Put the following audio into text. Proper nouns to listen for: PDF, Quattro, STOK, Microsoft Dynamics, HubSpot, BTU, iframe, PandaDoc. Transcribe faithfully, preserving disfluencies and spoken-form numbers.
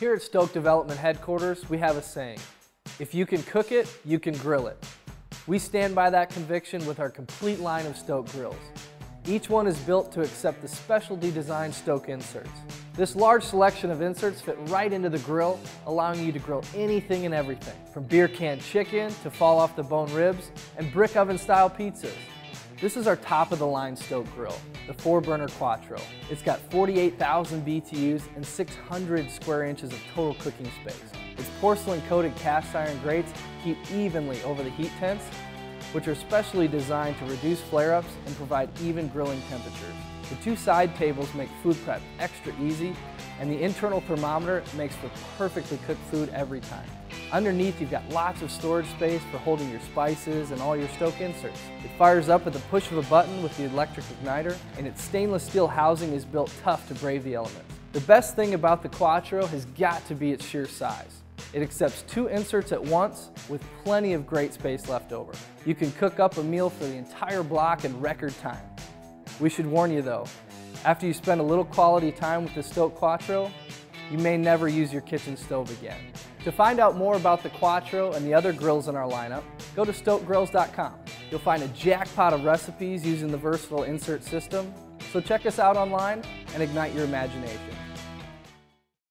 Here at STOK Development Headquarters, we have a saying: if you can cook it, you can grill it. We stand by that conviction with our complete line of STOK grills. Each one is built to accept the specialty design STOK inserts. This large selection of inserts fit right into the grill, allowing you to grill anything and everything, from beer can chicken to fall off the bone ribs and brick oven style pizzas. This is our top of the line STOK grill, the four burner Quattro. It's got forty-eight thousand B T Us and six hundred square inches of total cooking space. Its porcelain coated cast iron grates heat evenly over the heat tents, which are specially designed to reduce flare-ups and provide even grilling temperatures. The two side tables make food prep extra easy, and the internal thermometer makes for perfectly cooked food every time. Underneath, you've got lots of storage space for holding your spices and all your STOK inserts. It fires up at the push of a button with the electric igniter, and its stainless steel housing is built tough to brave the elements. The best thing about the Quattro has got to be its sheer size. It accepts two inserts at once with plenty of great space left over. You can cook up a meal for the entire block in record time. We should warn you though, after you spend a little quality time with the STOK Quattro, you may never use your kitchen stove again. To find out more about the Quattro and the other grills in our lineup, go to stok grills dot com. You'll find a jackpot of recipes using the versatile insert system, so check us out online and ignite your imagination.